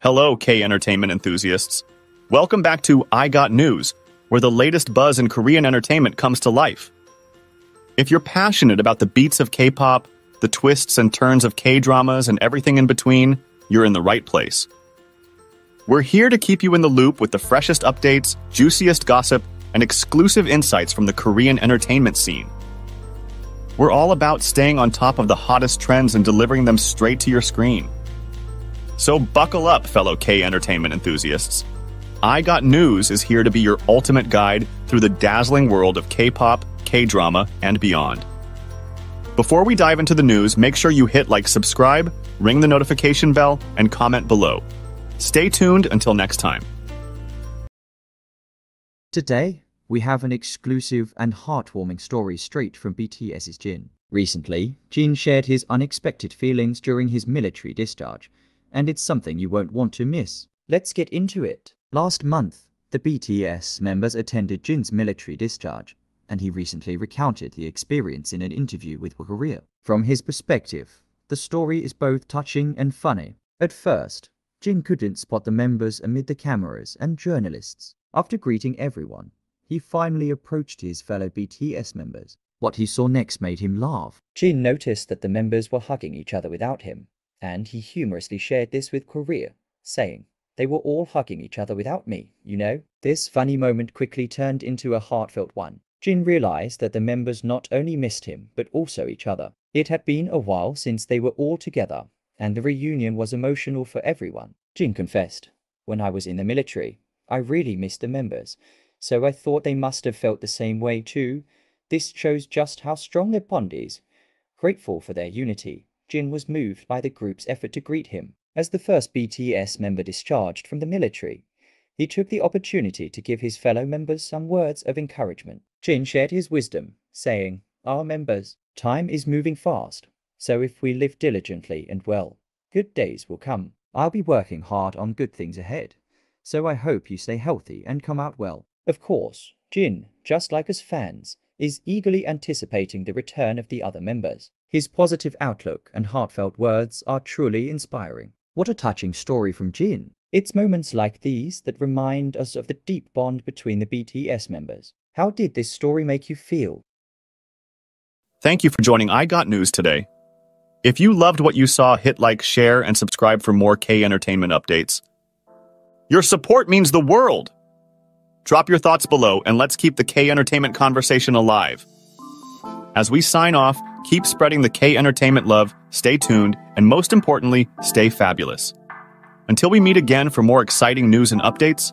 Hello, K-entertainment enthusiasts. Welcome back to I Got News, where the latest buzz in Korean entertainment comes to life. If you're passionate about the beats of K-pop, the twists and turns of K-dramas, and everything in between, you're in the right place. We're here to keep you in the loop with the freshest updates, juiciest gossip, and exclusive insights from the Korean entertainment scene. We're all about staying on top of the hottest trends and delivering them straight to your screen. So buckle up, fellow K-entertainment enthusiasts. I Got News is here to be your ultimate guide through the dazzling world of K-pop, K-drama, and beyond. Before we dive into the news, make sure you hit like, subscribe, ring the notification bell, and comment below. Stay tuned until next time. Today, we have an exclusive and heartwarming story straight from BTS's Jin. Recently, Jin shared his unexpected feelings during his military discharge, and it's something you won't want to miss. Let's get into it. Last month, the BTS members attended Jin's military discharge, and he recently recounted the experience in an interview with Vogue Korea. From his perspective, the story is both touching and funny. At first, Jin couldn't spot the members amid the cameras and journalists. After greeting everyone, he finally approached his fellow BTS members. What he saw next made him laugh. Jin noticed that the members were hugging each other without him, and he humorously shared this with Korea, saying, "They were all hugging each other without me, you know." This funny moment quickly turned into a heartfelt one. Jin realized that the members not only missed him, but also each other. It had been a while since they were all together, and the reunion was emotional for everyone. Jin confessed, "When I was in the military, I really missed the members, so I thought they must have felt the same way too. This shows just how strong their bond is." Grateful for their unity, Jin was moved by the group's effort to greet him. As the first BTS member discharged from the military, he took the opportunity to give his fellow members some words of encouragement. Jin shared his wisdom, saying, "Our members, time is moving fast, so if we live diligently and well, good days will come. I'll be working hard on good things ahead, so I hope you stay healthy and come out well." Of course, Jin, just like us fans, is eagerly anticipating the return of the other members. His positive outlook and heartfelt words are truly inspiring. What a touching story from Jin. It's moments like these that remind us of the deep bond between the BTS members. How did this story make you feel? Thank you for joining I Got News today. If you loved what you saw, hit like, share, and subscribe for more K-entertainment updates. Your support means the world! Drop your thoughts below and let's keep the K-entertainment conversation alive. As we sign off, keep spreading the K-entertainment love, stay tuned, and most importantly, stay fabulous. Until we meet again for more exciting news and updates,